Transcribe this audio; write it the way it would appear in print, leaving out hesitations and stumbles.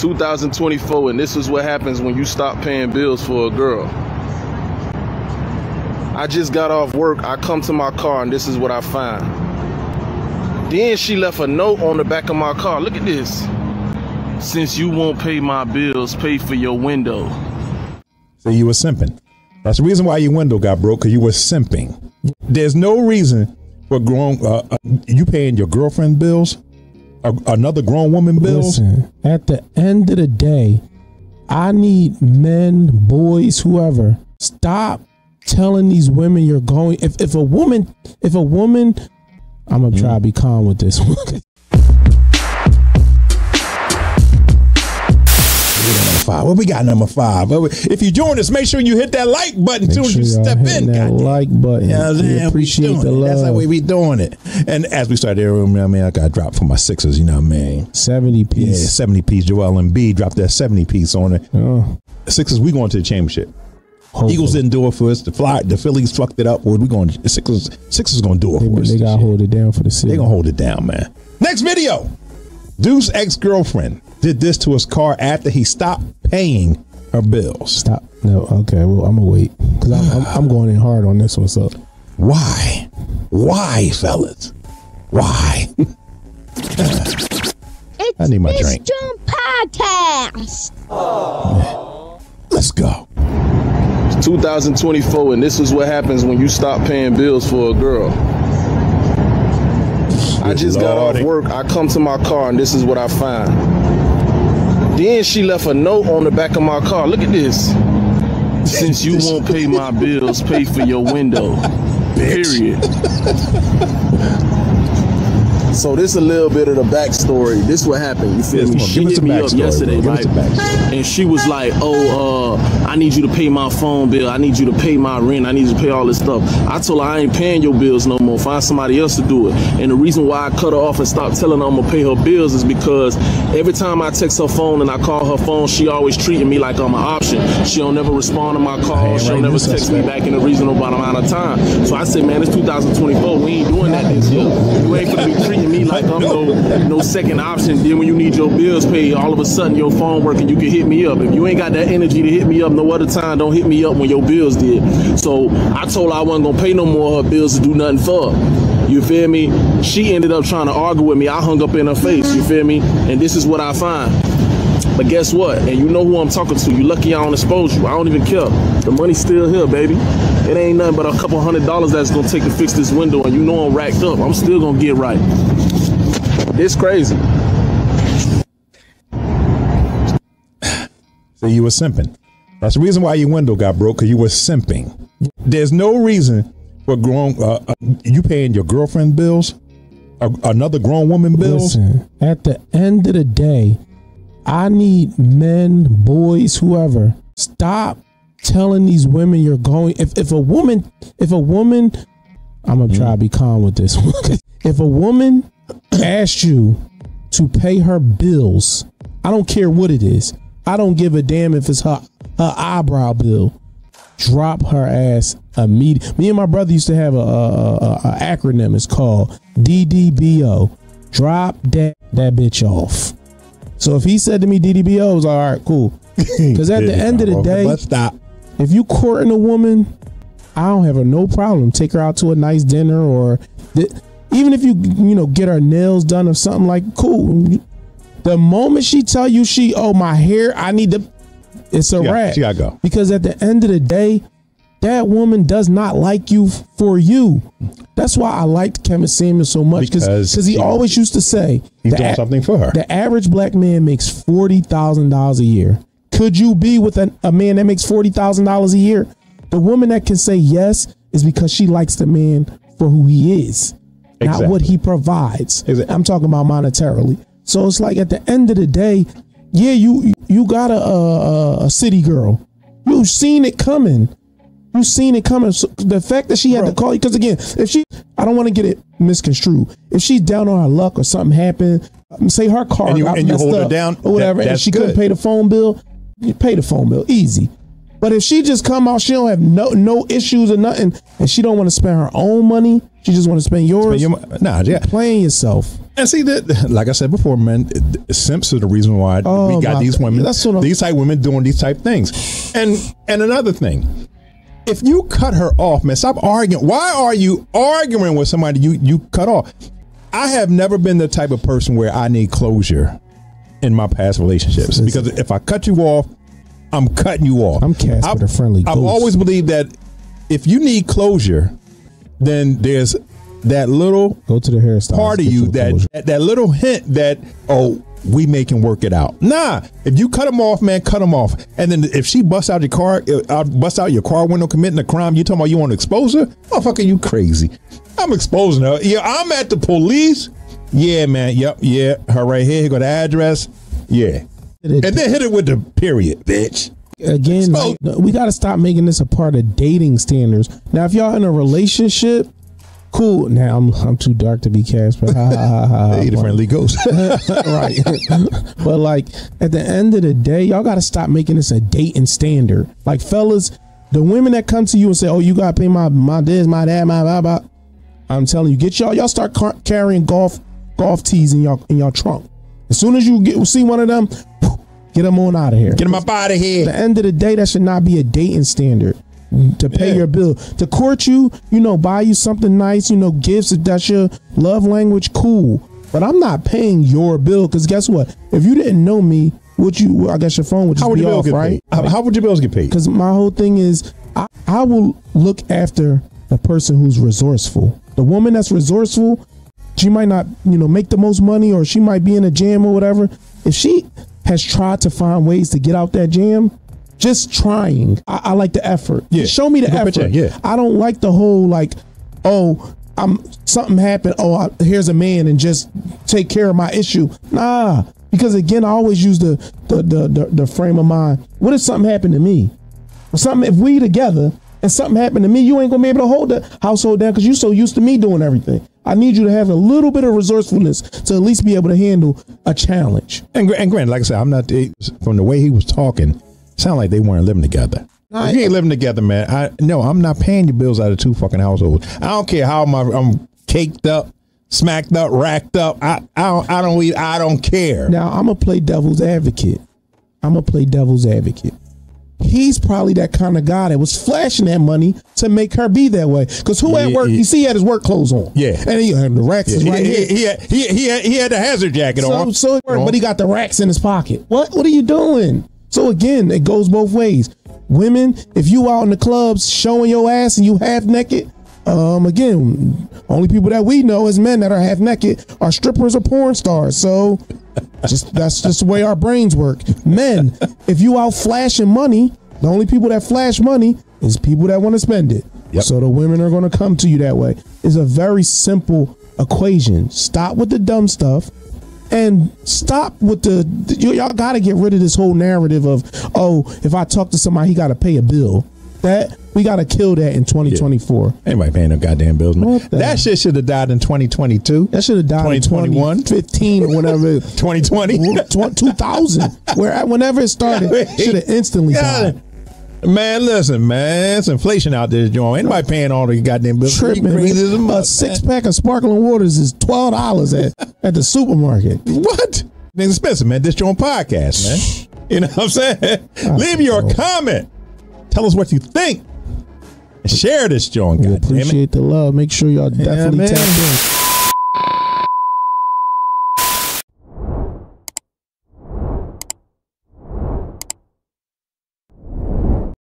2024, and this is what happens when you stop paying bills for a girl. I just got off work, I come to my car, and this is what I find. Then she left a note on the back of my car. Look at this. Since you won't pay my bills, pay for your window. So you were simping. That's the reason why your window got broke, because you were simping. There's no reason for grown you paying your girlfriend bills, another grown woman bills. Listen, at the end of the day, I need men, boys, whoever, stop telling these women you're going. If a woman, I'm gonna try to be calm with this one. Well, we got number five. If you join us, make sure you hit that like button as soon as you step in. That like button. We appreciate the love. That's the way we doing it. And as we started the room, I got dropped for my Sixers. You know what I mean? 70 piece. Yeah, 70 piece. Joel Embiid dropped that 70 piece on it. Sixers, we going to the championship. Hopefully. Eagles didn't do it for us. The Phillies fucked it up. We're going. Sixers going to do it for us. They got to hold it down for the city. They going to hold it down, man. Next video. Deuce's ex-girlfriend did this to his car after he stopped paying her bills. Stop. No. Okay. Well, I'm gonna wait because I'm going in hard on this one. So why? Why, fellas? Why? I need my drink. Dis'JAWN Podcast. Oh. Let's go. It's 2024, and this is what happens when you stop paying bills for a girl. I just got off work, I come to my car, and this is what I find. Then she left a note on the back of my car. Look at this. Since you won't pay my bills, pay for your window. Period. So this a little bit of the backstory. This what happened. You feel me? She hit me up yesterday, like, and she was like, "Oh, I need you to pay my phone bill. I need you to pay my rent. I need you to pay all this stuff." I told her I ain't paying your bills no more. Find somebody else to do it. And the reason why I cut her off and stopped telling her I'm gonna pay her bills is because every time I text her phone and I call her phone, she always treating me like I'm an option. She don't never respond to my calls. She don't never text me back in a reasonable amount of time. So I said, man, it's 2024. We ain't doing that this year. You ain't gonna be treating me like I'm no second option. Then when you need your bills paid, all of a sudden your phone working, you can hit me up. If you ain't got that energy to hit me up no other time, don't hit me up when your bills did. So I told her I wasn't gonna pay no more of her bills to do nothing for her. You feel me? She ended up trying to argue with me. I hung up in her face. You feel me? And this is what I find. But guess what? And you know who I'm talking to. You lucky I don't expose you. I don't even care. The money's still here, baby. It ain't nothing but a couple $100 that's gonna take to fix this window, and you know I'm racked up. I'm still gonna get right. It's crazy. So you were simping. That's the reason why your window got broke, because you were simping. There's no reason for grown you paying your girlfriend bills, another grown woman bills. Listen, at the end of the day, I need men, boys, whoever, stop telling these women you're going. If a woman, I'm gonna try to be calm with this one. If a woman asks you to pay her bills, I don't care what it is. I don't give a damn if it's her eyebrow bill. Drop her ass immediately. Me and my brother used to have a acronym. It's called DDBO. Drop that bitch off. So if he said to me DDBO, I was like, all right, cool. Because at the end of the day, let's stop. If you courting a woman, I don't have no problem. Take her out to a nice dinner, or even if you get her nails done or something, like, cool. The moment she tell you my hair, I need to, it's a wrap. She gotta go. Because at the end of the day, that woman does not like you for you. That's why I liked Kevin Samuels so much, because he always used to say he's doing something for her. The average black man makes $40,000 a year. Could you be with a man that makes $40,000 a year? The woman that can say yes is because she likes the man for who he is, exactly. Not what he provides. Exactly. I'm talking about monetarily. So it's like at the end of the day, yeah, you got a city girl. You've seen it coming. You've seen it coming. So the fact that she had to call you, because again, if she, I don't want to get it misconstrued. If she's down on her luck or something happened, say her car got messed up or whatever, and she couldn't pay the phone bill. You pay the phone bill, easy. But if she just come out, she don't have no issues or nothing, and she don't want to spend her own money, she just want to spend yours. Nah, yeah. Playing yourself. And see that, like I said before, man, simps are the reason why we got these women, these type women doing these type things. And another thing, if you cut her off, man, stop arguing. Why are you arguing with somebody you cut off? I have never been the type of person where I need closure in my past relationships, because if I cut you off, I'm cutting you off. I'm cast with a friendly ghost. I've always believed that if you need closure, then there's that little part of you that little hint that, oh, we can work it out. Nah, if you cut them off, man, cut them off. And then if she busts out your car, window committing a crime, you talking about you want to expose her? Motherfucker, you crazy. I'm exposing her. Yeah, I'm at the police. Yeah, man. Yep. Yeah. Her right here. Here go the address. Yeah. And then hit it with the period, bitch. Again, like, we got to stop making this a part of dating standards. Now, if y'all in a relationship, cool. Now I'm too dark to be cast, but the friendly ghost, right? But like at the end of the day, y'all got to stop making this a dating standard. Like, fellas, the women that come to you and say, "Oh, you got to pay my this, my that, my blah blah," I'm telling you, y'all start carrying golf tees in y'all trunk. As soon as you see one of them, get them on out of here. Get them up out of here. At the end of the day, that should not be a dating standard. To pay your bill, to court you, buy you something nice, gifts, if that's your love language, cool. But I'm not paying your bill, because guess what? If you didn't know me, I guess your phone would just be off, right? How would your bills get paid? Because my whole thing is, I will look after the person who's resourceful. The woman that's resourceful, she might not, make the most money, or she might be in a jam or whatever. If she has tried to find ways to get out that jam, just trying. I like the effort. Yeah. Show me the effort. I don't like the whole oh, something happened. Oh, here's a man and just take care of my issue. Nah, because again, I always use the frame of mind. What if something happened to me? If we together and something happened to me, you ain't gonna be able to hold the household down because you're so used to me doing everything. I need you to have a little bit of resourcefulness to at least be able to handle a challenge. And Grant, like I said, I'm not from the way he was talking. Sound like they weren't living together. If you ain't living together, man, I'm not paying your bills out of two fucking households. I don't care how I'm caked up, smacked up, racked up. I don't care. Now I'm gonna play devil's advocate. He's probably that kind of guy that was flashing that money to make her be that way. Because who at work, you see he had his work clothes on. Yeah. And he had the racks right here. He had the hazard jacket on. But he got the racks in his pocket. What are you doing? So again, it goes both ways. Women, if you out in the clubs showing your ass and you half naked, again, only people that we know as men that are half naked are strippers or porn stars. So that's just the way our brains work. Men, if you out flashing money, the only people that flash money is people that want to spend it. Yep. So the women are going to come to you that way. It's a very simple equation. Stop with the dumb stuff. And stop with y'all got to get rid of this whole narrative of, oh, if I talk to somebody, he got to pay a bill. We got to kill that in 2024. Yeah. Anybody paying no goddamn bills, man. That shit should have died in 2022. That should have died in 2015 or whatever. 2020. 2000. Whenever it started, should have instantly died. Man, listen, man, it's inflation out there, John. Anybody paying all the goddamn bills? Tripping. A six-pack of sparkling waters is $12 at the supermarket. What? It's expensive, man. Dis'JAWN Podcast, man. You know what I'm saying? Leave your comment. Tell us what you think. Share this, John. We appreciate the love. Make sure y'all definitely tap in.